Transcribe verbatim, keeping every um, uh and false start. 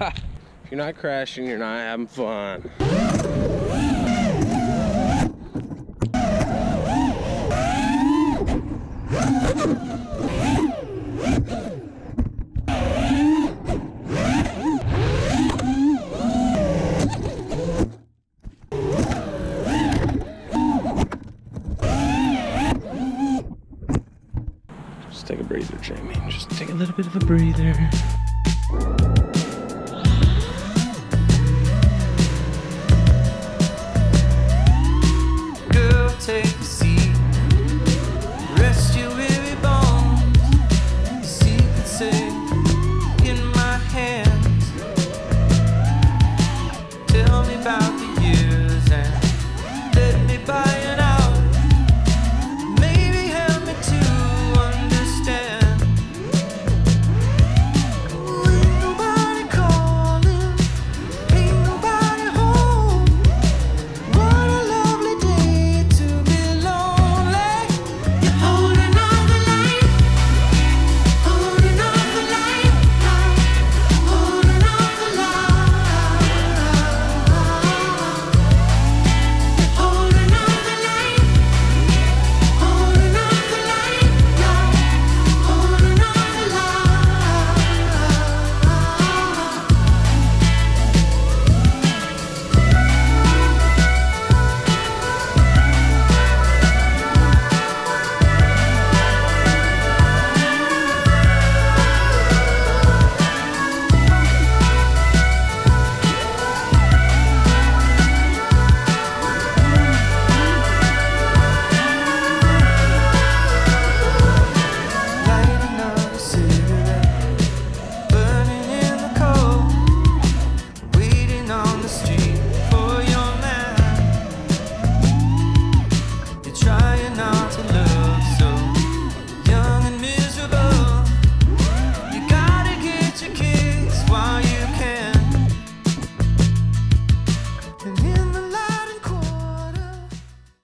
Ha! If you're not crashing, you're not having fun. Just take a breather, Jamie. Just take a little bit of a breather.